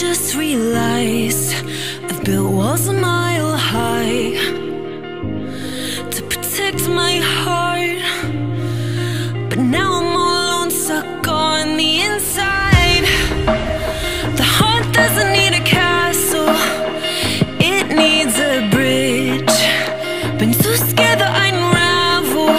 just realized I've built walls a mile high to protect my heart, but now I'm all alone, stuck on the inside. The heart doesn't need a castle, it needs a bridge. Been too scared that I unravel,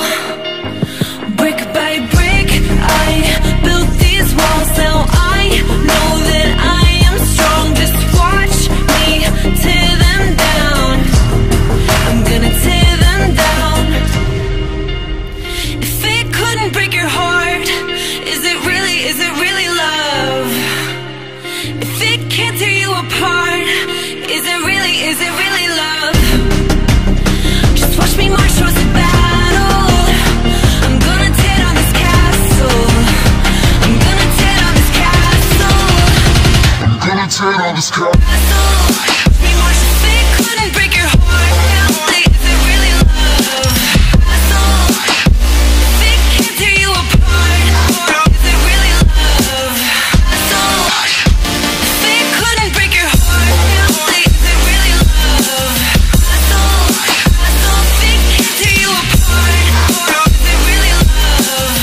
brick by brick I built these walls. Now I know that I am strong, just watch me tear them down. I'm gonna tear them down. If it couldn't break your heart, is it really love? If it can't tear you apart, is it really love? Just watch me march towards the battle. I'm gonna tear down this castle. I'm gonna tear down this castle. I'm gonna tear down this castle. Watch me march. If it couldn't break your heart, is it really love? Castle. If it can't tear you apart, is it really love? Castle. If it couldn't break your heart, is it really love? Castle. Castle. If it can't tear you apart, is it really love?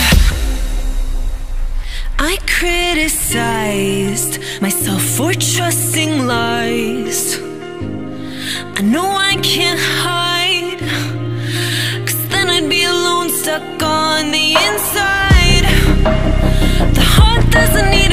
I criticized myself for trusting lies. I know I can't hide, cause then I'd be alone, stuck on the inside. The heart doesn't need